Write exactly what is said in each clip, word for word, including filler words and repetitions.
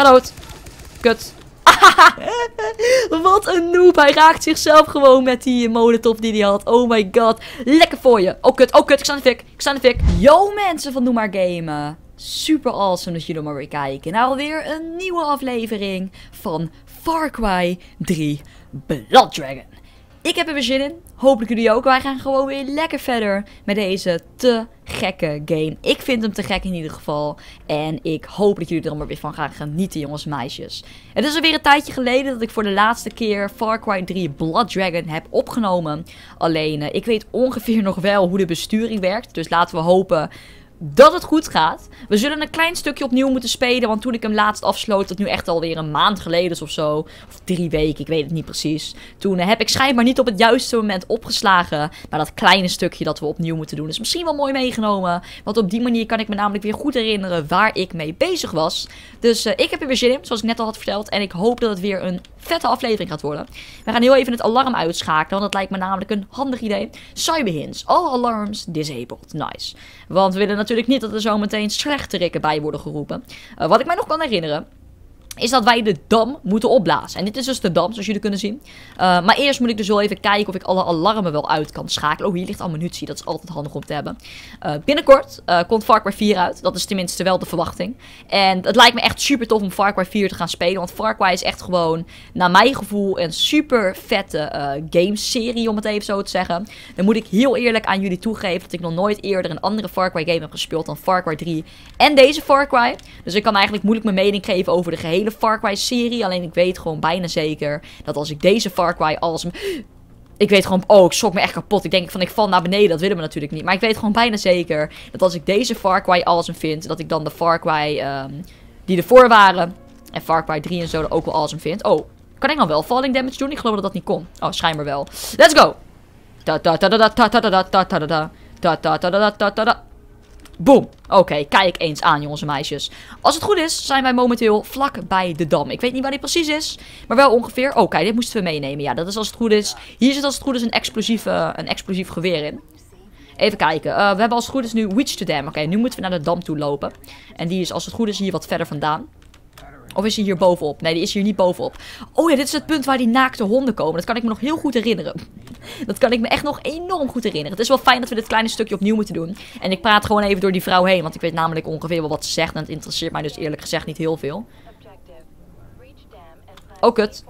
Ga dood. Kut. Wat een noob. Hij raakt zichzelf gewoon met die molotov die hij had. Oh my god. Lekker voor je. Oh kut. Oh kut. Ik sta in de fik. Ik sta in de fik. Yo mensen van Doe Maar Gamen. Super awesome dat jullie maar weer kijken. Nou alweer een nieuwe aflevering van Far Cry drie Blood Dragon. Ik heb er weer zin in. Hopelijk jullie ook. Wij gaan gewoon weer lekker verder met deze te gekke game. Ik vind hem te gek in ieder geval. En ik hoop dat jullie er allemaal weer van gaan genieten, jongens en meisjes. Het is alweer een tijdje geleden dat ik voor de laatste keer Far Cry drie Blood Dragon heb opgenomen. Alleen, uh, ik weet ongeveer nog wel hoe de besturing werkt. Dus laten we hopen dat het goed gaat. We zullen een klein stukje opnieuw moeten spelen. Want toen ik hem laatst afsloot, dat nu echt alweer een maand geleden is of zo. Of drie weken, ik weet het niet precies. Toen heb ik schijnbaar niet op het juiste moment opgeslagen. Maar dat kleine stukje dat we opnieuw moeten doen is misschien wel mooi meegenomen. Want op die manier kan ik me namelijk weer goed herinneren waar ik mee bezig was. Dus uh, ik heb er weer zin in, zoals ik net al had verteld. En ik hoop dat het weer een vette aflevering gaat worden. We gaan heel even het alarm uitschakelen. Want dat lijkt me namelijk een handig idee. Cyberhints. All alarms disabled. Nice. Want we willen natuurlijk... Natuurlijk niet dat er zo meteen slechterikken bij worden geroepen. Uh, wat ik mij nog kan herinneren is dat wij de dam moeten opblazen. En dit is dus de dam, zoals jullie kunnen zien. Uh, maar eerst moet ik dus wel even kijken of ik alle alarmen wel uit kan schakelen. Oh, hier ligt al munitie. Dat is altijd handig om te hebben. Uh, binnenkort uh, komt Far Cry vier uit. Dat is tenminste wel de verwachting. En het lijkt me echt super tof om Far Cry vier te gaan spelen. Want Far Cry is echt gewoon, naar mijn gevoel, een super vette uh, gameserie, om het even zo te zeggen. Dan moet ik heel eerlijk aan jullie toegeven dat ik nog nooit eerder een andere Far Cry game heb gespeeld dan Far Cry drie en deze Far Cry. Dus ik kan eigenlijk moeilijk mijn mening geven over de gehele Far Cry serie. Alleen ik weet gewoon bijna zeker dat als ik deze Far Cry als... Ik weet gewoon... Oh, ik schrok me echt kapot. Ik denk van ik val naar beneden. Dat willen we natuurlijk niet. Maar ik weet gewoon bijna zeker dat als ik deze Far Cry awesome vind, dat ik dan de Far Cry um, die ervoor waren en Far Cry drie en zo ook wel awesome vind. Oh, kan ik dan wel falling damage doen? Ik geloof dat dat niet kon. Oh, schijnbaar wel. Let's go! Boom. Oké, okay, kijk eens aan, jongens en meisjes. Als het goed is, zijn wij momenteel vlak bij de dam. Ik weet niet waar die precies is, maar wel ongeveer. Oh, kijk, dit moesten we meenemen. Ja, dat is als het goed is. Hier zit als het goed is een explosief, uh, een explosief geweer in. Even kijken. Uh, we hebben als het goed is nu Witch to Dam. Oké, okay, nu moeten we naar de dam toe lopen. En die is als het goed is hier wat verder vandaan. Of is hij hier bovenop? Nee, die is hier niet bovenop. Oh ja, dit is het punt waar die naakte honden komen. Dat kan ik me nog heel goed herinneren. Dat kan ik me echt nog enorm goed herinneren. Het is wel fijn dat we dit kleine stukje opnieuw moeten doen. En ik praat gewoon even door die vrouw heen. Want ik weet namelijk ongeveer wel wat ze zegt. En het interesseert mij dus eerlijk gezegd niet heel veel. Oh, kut.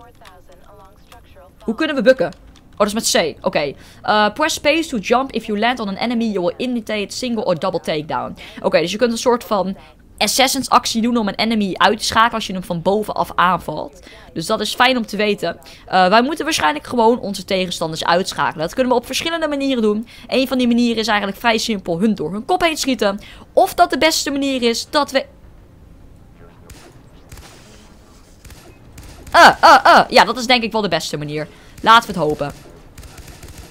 Hoe kunnen we bukken? Oh, dat is met C. Oké. Okay. Uh, press space to jump. If you land on an enemy, you will imitate single or double takedown. Oké, okay, dus je kunt een soort van Assassins actie doen om een enemy uit te schakelen als je hem van bovenaf aanvalt. Dus dat is fijn om te weten. Uh, wij moeten waarschijnlijk gewoon onze tegenstanders uitschakelen. Dat kunnen we op verschillende manieren doen. Een van die manieren is eigenlijk vrij simpel: hun door hun kop heen schieten. Of dat de beste manier is dat we... Uh, uh, uh. Ja, dat is denk ik wel de beste manier. Laten we het hopen.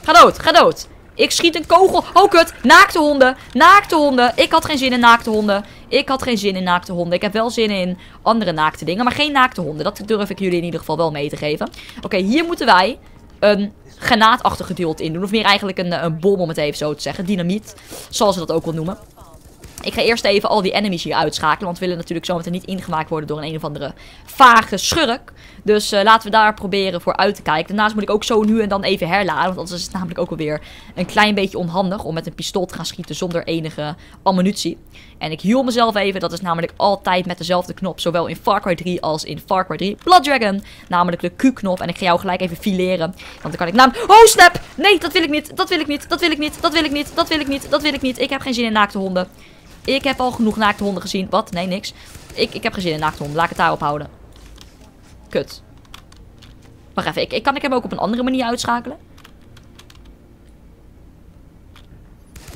Ga dood, ga dood. Ik schiet een kogel. Oh, kut. Naakte honden. Naakte honden. Ik had geen zin in naakte honden. Ik had geen zin in naakte honden. Ik heb wel zin in andere naakte dingen. Maar geen naakte honden. Dat durf ik jullie in ieder geval wel mee te geven. Oké, okay, hier moeten wij een granaatachtig gedeelte in doen. Of meer eigenlijk een, een bom, om het even zo te zeggen. Dynamiet. Zoals ze dat ook wel noemen. Ik ga eerst even al die enemies hier uitschakelen. Want we willen natuurlijk zometeen niet ingemaakt worden door een, een of andere vage schurk. Dus uh, laten we daar proberen voor uit te kijken. Daarnaast moet ik ook zo nu en dan even herladen. Want anders is het namelijk ook alweer een klein beetje onhandig om met een pistool te gaan schieten zonder enige ammunitie. En ik hield mezelf even. Dat is namelijk altijd met dezelfde knop. Zowel in Far Cry drie als in Far Cry drie Blood Dragon. Namelijk de Q-knop. En ik ga jou gelijk even fileren. Want dan kan ik naam... Oh, snap! Nee, dat wil ik niet. Dat wil ik niet. Dat wil ik niet. Dat wil ik niet. Dat wil ik niet. Dat wil ik niet. Ik heb geen zin in naakte honden. Ik heb al genoeg naakte honden gezien. Wat? Nee, niks. Ik, ik heb geen zin in naakte honden. Laat ik het daarop houden. Kut. Wacht even. Ik, ik kan ik hem ook op een andere manier uitschakelen?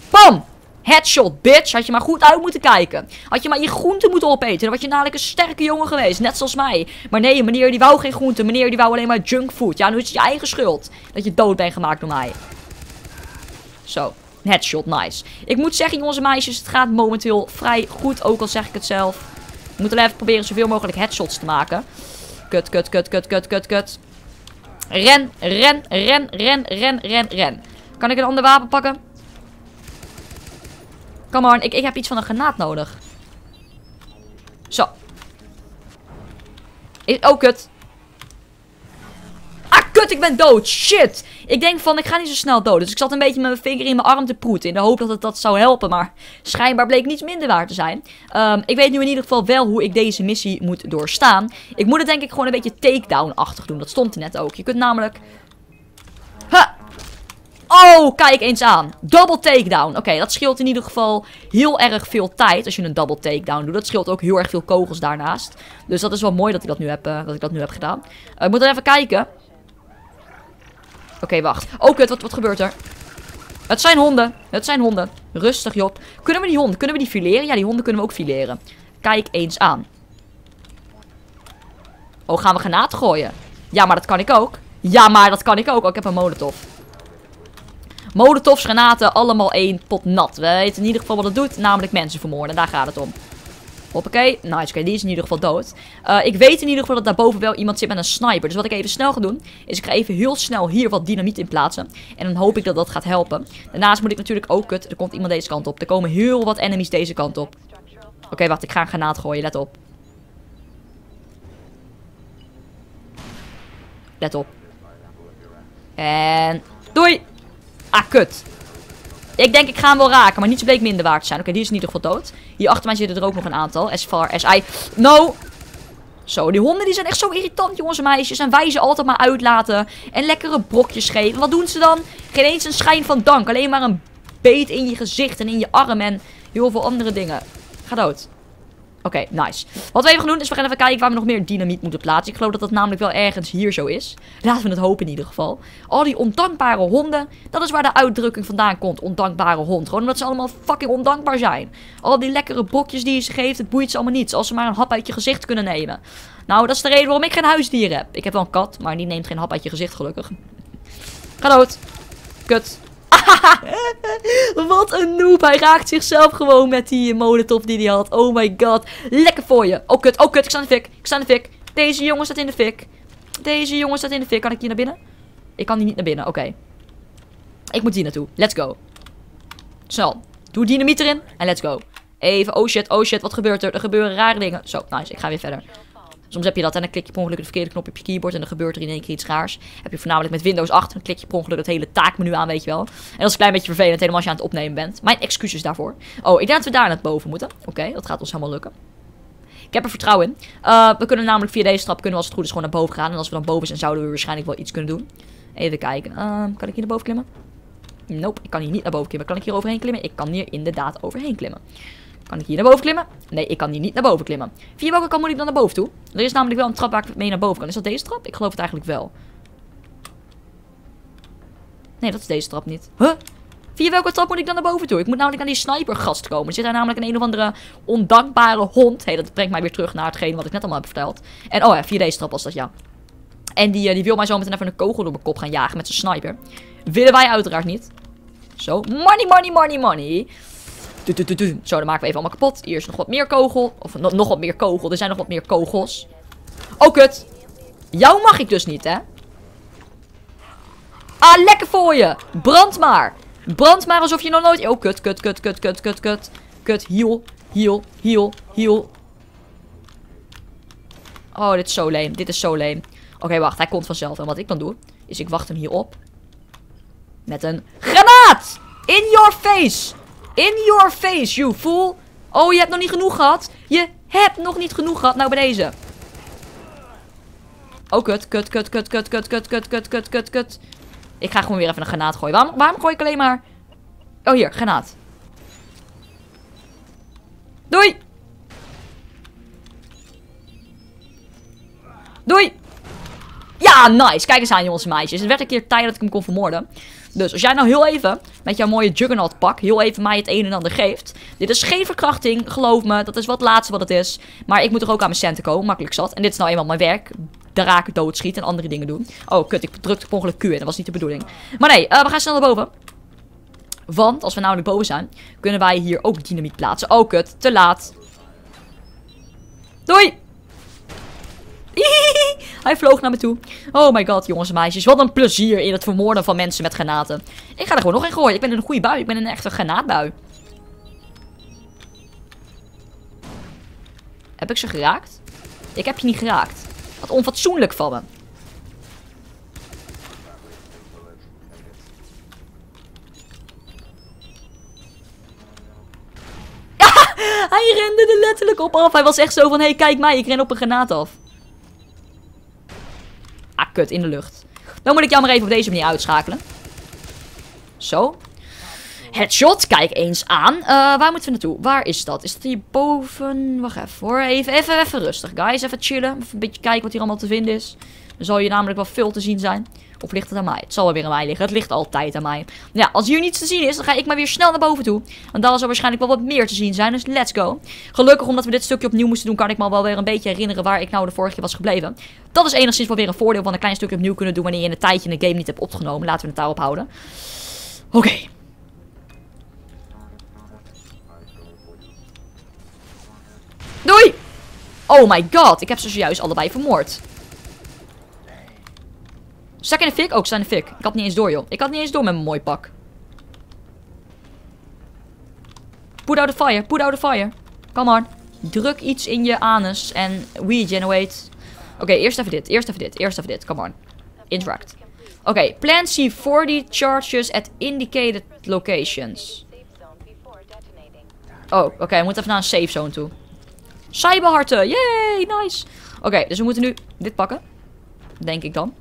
Bam! Headshot, bitch. Had je maar goed uit moeten kijken. Had je maar je groenten moeten opeten. Dan was je namelijk een sterke jongen geweest. Net zoals mij. Maar nee, meneer die wou geen groenten. Meneer die wou alleen maar junkfood. Ja, nu is het je eigen schuld dat je dood bent gemaakt door mij. Zo. Headshot, nice. Ik moet zeggen, jongens en meisjes, het gaat momenteel vrij goed. Ook al zeg ik het zelf. Ik moet alleen even proberen zoveel mogelijk headshots te maken. Kut, kut, kut, kut, kut, kut, kut. Ren, ren, ren, ren, ren, ren, ren. Kan ik een ander wapen pakken? Come on, ik, ik heb iets van een granaat nodig. Zo. Oh, kut. Ah, kut, ik ben dood. Shit. Ik denk van, ik ga niet zo snel dood. Dus ik zat een beetje met mijn vinger in mijn arm te proeten. In de hoop dat het dat zou helpen. Maar schijnbaar bleek niets minder waar te zijn. Um, ik weet nu in ieder geval wel hoe ik deze missie moet doorstaan. Ik moet het denk ik gewoon een beetje takedown-achtig doen. Dat stond er net ook. Je kunt namelijk... Ha! Oh, kijk eens aan. Double takedown. Oké, okay, dat scheelt in ieder geval heel erg veel tijd als je een double takedown doet. Dat scheelt ook heel erg veel kogels daarnaast. Dus dat is wel mooi dat ik dat nu heb, uh, dat ik dat nu heb gedaan. Uh, ik moet dan even kijken. Oké, okay, wacht. Oh, kut. Wat, wat gebeurt er? Het zijn honden. Het zijn honden. Rustig, Job. Kunnen we die honden? Kunnen we die fileren? Ja, die honden kunnen we ook fileren. Kijk eens aan. Oh, gaan we granaten gooien? Ja, maar dat kan ik ook. Ja, maar dat kan ik ook. Oh, ik heb een molotov. Molotovs, granaten, allemaal één pot nat. We weten in ieder geval wat het doet, namelijk mensen vermoorden. Daar gaat het om. Hoppakee. Nice, oké, die is in ieder geval dood. Uh, ik weet in ieder geval dat daarboven wel iemand zit met een sniper. Dus wat ik even snel ga doen, is ik ga even heel snel hier wat dynamiet in plaatsen. En dan hoop ik dat dat gaat helpen. Daarnaast moet ik natuurlijk ook... Kut, er komt iemand deze kant op. Er komen heel wat enemies deze kant op. Oké, okay, wacht, ik ga een granaat gooien, let op. Let op. En... Doei! Ah, kut. Ik denk ik ga hem wel raken, maar niets bleek minder waard te zijn. Oké, okay, die is in ieder geval dood. Hier achter mij zitten er ook nog een aantal. As far as I... No! Zo, die honden die zijn echt zo irritant, jongens en meisjes. En wij ze altijd maar uitlaten. En lekkere brokjes geven. Wat doen ze dan? Geen eens een schijn van dank. Alleen maar een beet in je gezicht en in je arm en heel veel andere dingen. Ga dood. Oké, okay, nice. Wat we even gaan doen is we gaan even kijken waar we nog meer dynamiet moeten plaatsen. Ik geloof dat dat namelijk wel ergens hier zo is. Laten we het hopen in ieder geval. Al die ondankbare honden. Dat is waar de uitdrukking vandaan komt. Ondankbare hond. Gewoon omdat ze allemaal fucking ondankbaar zijn. Al die lekkere brokjes die je ze geeft. Het boeit ze allemaal niets. Als ze maar een hap uit je gezicht kunnen nemen. Nou, dat is de reden waarom ik geen huisdieren heb. Ik heb wel een kat, maar die neemt geen hap uit je gezicht gelukkig. Ga dood. Kut. Wat een noob. Hij raakt zichzelf gewoon met die molotov die hij had. Oh my god. Lekker voor je. Oh kut, oh kut. Ik sta in de fik. Ik sta in de fik. Deze jongen staat in de fik. Deze jongen staat in de fik. Kan ik hier naar binnen? Ik kan hier niet naar binnen. Oké. Okay. Ik moet hier naartoe. Let's go. Snel. Doe dynamiet erin. En let's go. Even. Oh shit, oh shit. Wat gebeurt er? Er gebeuren rare dingen. Zo, nice. Ik ga weer verder. Soms heb je dat en dan klik je per ongeluk de verkeerde knop op je keyboard en dan gebeurt er in één keer iets raars. Heb je voornamelijk met Windows acht, dan klik je per ongeluk het hele taakmenu aan, weet je wel. En dat is een klein beetje vervelend, helemaal als je aan het opnemen bent. Mijn excuses daarvoor. Oh, ik denk dat we daar naar boven moeten. Oké, okay, dat gaat ons helemaal lukken. Ik heb er vertrouwen in. Uh, we kunnen namelijk via deze trap, kunnen we als het goed is gewoon naar boven gaan. En als we dan boven zijn, zouden we waarschijnlijk wel iets kunnen doen. Even kijken. Uh, kan ik hier naar boven klimmen? Nope, ik kan hier niet naar boven klimmen. Kan ik hier overheen klimmen? Ik kan hier inderdaad overheen klimmen. Kan ik hier naar boven klimmen? Nee, ik kan hier niet naar boven klimmen. Via welke kant moet ik dan naar boven toe? Er is namelijk wel een trap waar ik mee naar boven kan. Is dat deze trap? Ik geloof het eigenlijk wel. Nee, dat is deze trap niet. Huh? Via welke trap moet ik dan naar boven toe? Ik moet namelijk aan die snipergast komen. Er zit daar namelijk een een of andere ondankbare hond. Hé, hey, dat brengt mij weer terug naar hetgeen wat ik net allemaal heb verteld. En oh ja, via deze trap was dat, ja. En die, die wil mij zo meteen even een kogel door mijn kop gaan jagen met zijn sniper. Willen wij uiteraard niet. Zo, money, money, money, money. Du -du -du -du. Zo, dan maken we even allemaal kapot. Hier is nog wat meer kogel. Of no nog wat meer kogel. Er zijn nog wat meer kogels. Oh, kut. Jou mag ik dus niet, hè? Ah, lekker voor je. Brand maar. Brand maar alsof je nog nooit... Oh, kut, kut, kut, kut, kut, kut, kut. Kut, heal, heal, heal, heal. Oh, dit is zo lame. Dit is zo lame. Oké, okay, wacht. Hij komt vanzelf. En wat ik dan doe, is ik wacht hem hier op. Met een granaat. In your face. In your face, you fool. Oh, je hebt nog niet genoeg gehad. Je hebt nog niet genoeg gehad. Nou, bij deze. Oh, kut, kut, kut, kut, kut, kut, kut, kut, kut, kut, kut, kut. Ik ga gewoon weer even een granaat gooien. Waarom, waarom gooi ik alleen maar... Oh, hier, granaat. Doei. Doei. Ja, nice. Kijk eens aan, jongens en meisjes. Het werd een keer tijd dat ik hem kon vermoorden. Dus als jij nou heel even met jouw mooie juggernaut pak heel even mij het een en ander geeft. Dit is geen verkrachting, geloof me. Dat is wat laatste wat het is. Maar ik moet er ook aan mijn centen komen, makkelijk zat. En dit is nou eenmaal mijn werk. Daar raak ik doodschiet en andere dingen doen. Oh, kut. Ik drukte per ongeluk Q in. Dat was niet de bedoeling. Maar nee, uh, we gaan snel naar boven. Want als we namelijk boven zijn, kunnen wij hier ook dynamiet plaatsen. Oh, kut. Te laat. Doei! Hij vloog naar me toe. Oh my god, jongens en meisjes. Wat een plezier in het vermoorden van mensen met granaten. Ik ga er gewoon nog een gooien. Ik ben in een goede bui. Ik ben in een echte granaatbui. Heb ik ze geraakt? Ik heb je niet geraakt. Wat onfatsoenlijk van me. Hij rende er letterlijk op af. Hij was echt zo van, hé, hey, kijk mij, ik ren op een granaat af. Ah, kut, in de lucht. Dan moet ik jou maar even op deze manier uitschakelen. Zo. Headshot, kijk eens aan. Uh, waar moeten we naartoe? Waar is dat? Is dat hier boven? Wacht even hoor. Even, even, even rustig, guys. Even chillen. Even een beetje kijken wat hier allemaal te vinden is. Er zal hier namelijk wel veel te zien zijn. Of ligt het aan mij? Het zal wel weer aan mij liggen. Het ligt altijd aan mij. Ja, als hier niets te zien is, dan ga ik maar weer snel naar boven toe. Want daar zal waarschijnlijk wel wat meer te zien zijn. Dus let's go. Gelukkig, omdat we dit stukje opnieuw moesten doen, kan ik me wel weer een beetje herinneren waar ik nou de vorige keer was gebleven. Dat is enigszins wel weer een voordeel van een klein stukje opnieuw kunnen doen wanneer je een tijdje in de game niet hebt opgenomen. Laten we het daarop houden. Oké. Okay. Doei! Oh my god, ik heb ze zojuist allebei vermoord. Sta ik in de fik? Ook, sta in de fik. Ik had niet eens door, joh. Ik had niet eens door met mijn mooi pak. Put out the fire, put out the fire. Come on. Druk iets in je anus en regenerate. Oké, okay, eerst even dit, eerst even dit, eerst even dit. Come on. Interact. Oké, okay, plan C veertig charges at indicated locations. Oh, oké, okay, we moeten even naar een safe zone toe. Cyberharten, yay, nice. Oké, okay, dus we moeten nu dit pakken. Denk ik dan.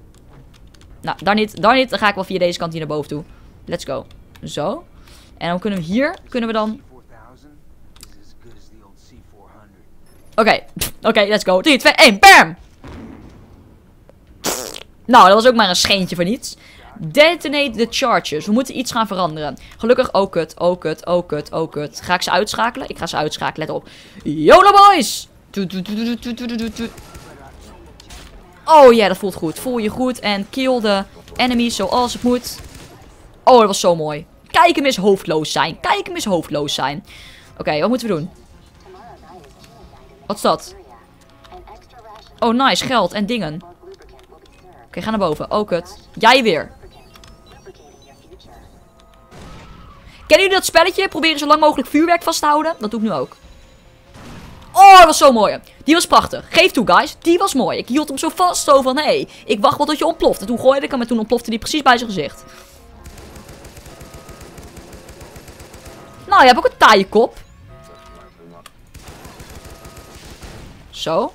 Nou, daar niet, daar niet. Dan ga ik wel via deze kant hier naar boven toe. Let's go. Zo. En dan kunnen we hier, kunnen we dan... Oké, okay. oké, okay, let's go. drie, twee, één, bam! Nou, dat was ook maar een scheentje van iets. Detonate the charges. We moeten iets gaan veranderen. Gelukkig, oh kut, oh kut, oh kut, oh kut. Ga ik ze uitschakelen? Ik ga ze uitschakelen, let op. YOLO boys! Oh ja, dat voelt goed. Voel je goed en kill de enemies zoals het moet. Oh, dat was zo mooi. Kijk hem eens hoofdloos zijn. Kijk hem eens hoofdloos zijn. Oké, okay, wat moeten we doen? Wat is dat? Oh, nice. Geld en dingen. Oké, okay, ga naar boven. Oh, kut. Jij weer. Kennen jullie dat spelletje? Proberen zo lang mogelijk vuurwerk vast te houden. Dat doe ik nu ook. Oh, dat was zo mooi. Die was prachtig. Geef toe, guys. Die was mooi. Ik hield hem zo vast. Zo van, hé, hey, ik wacht wel tot je ontploft. En toen gooide ik hem en toen ontplofte die precies bij zijn gezicht. Nou, je hebt ook een taaie kop. Zo.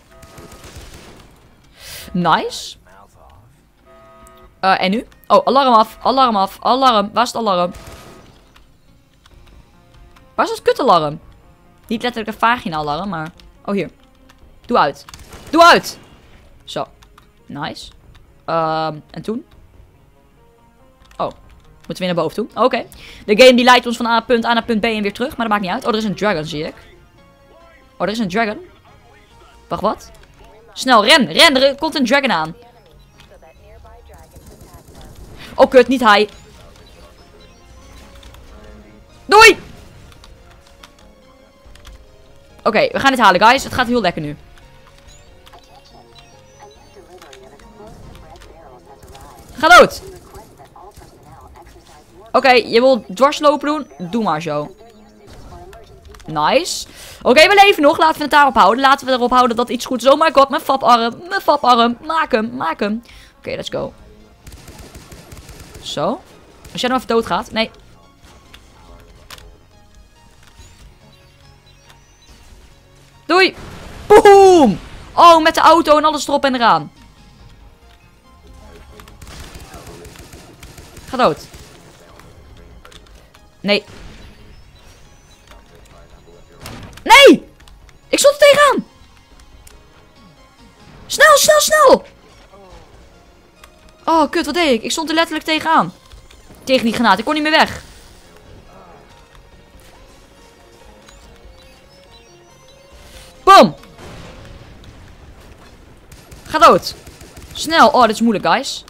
Nice. Uh, en nu? Oh, alarm af. Alarm af. Alarm. Waar is het alarm? Waar is het kutalarm? Niet letterlijk een vagina-alarm, maar... Oh, hier. Doe uit. Doe uit! Zo. Nice. Um, en toen? Oh. Moeten we weer naar boven toe? Oké. Okay. De game die leidt ons van A punt A naar punt B en weer terug. Maar dat maakt niet uit. Oh, er is een dragon, zie ik. Oh, er is een dragon. Wacht, wat? Snel, ren! Ren! Er komt een dragon aan. Oh, kut. Niet hij. Doei! Oké, okay, we gaan dit halen, guys. Het gaat heel lekker nu. Ga dood! Oké, okay, je wil dwarslopen doen? Doe maar zo. Nice. Oké, okay, we leven nog. Laten we het daarop houden. Laten we erop houden dat iets goed is. Oh my god, mijn faparm. Mijn faparm. Maak hem, maak hem. Oké, okay, let's go. Zo. Als jij nou even dood gaat. Nee. Doei! Boom! Oh, met de auto en alles erop en eraan. Ga dood. Nee. Nee! Ik stond er tegenaan! Snel, snel, snel! Oh, kut, wat deed ik? Ik stond er letterlijk tegenaan. Tegen die granaat, ik kon niet meer weg. Boom! Ga dood. Snel. Oh, dit is moeilijk, guys.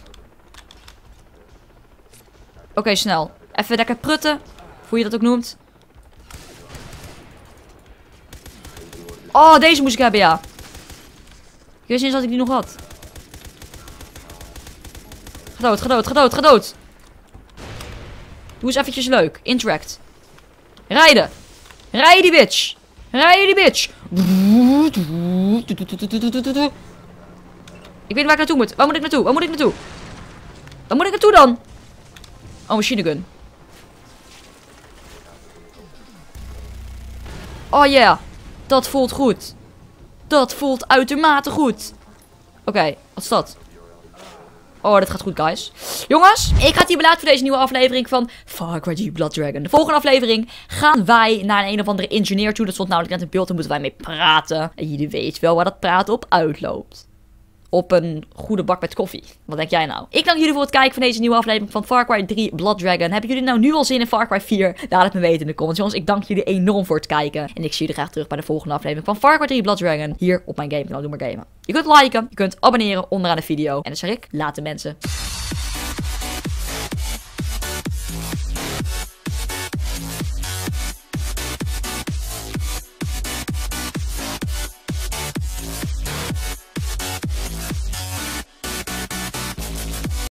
Oké, okay, snel. Even lekker prutten. Hoe je dat ook noemt. Oh, deze moest ik hebben, ja. Ik wist niet eens dat ik die nog had. Ga dood, ga dood, ga dood, ga dood. Doe eens eventjes leuk. Interact. Rijden. Rijden die bitch. Rijden die bitch. Ik weet waar ik naartoe moet. Waar moet ik naartoe? Waar moet ik naartoe? Waar moet ik naartoe dan? Oh, machine gun. Oh ja. Yeah. Dat voelt goed. Dat voelt uitermate goed. Oké, okay, wat is dat? Oh, dit gaat goed, guys. Jongens, ik ga het hier belaten voor deze nieuwe aflevering van Far Cry drie Blood Dragon. De volgende aflevering gaan wij naar een, een of andere engineer toe. Dat stond namelijk net in beeld en moeten wij mee praten. En jullie weten wel waar dat praten op uitloopt. Op een goede bak met koffie. Wat denk jij nou? Ik dank jullie voor het kijken van deze nieuwe aflevering van Far Cry drie Blood Dragon. Hebben jullie nou nu al zin in Far Cry vier? Laat het me weten in de comments, jongens. Ik dank jullie enorm voor het kijken. En ik zie jullie graag terug bij de volgende aflevering van Far Cry drie Blood Dragon. Hier op mijn gamekanaal Doe Maar Gamen. Je kunt liken, je kunt abonneren onderaan de video. En dan zeg ik, laat de mensen...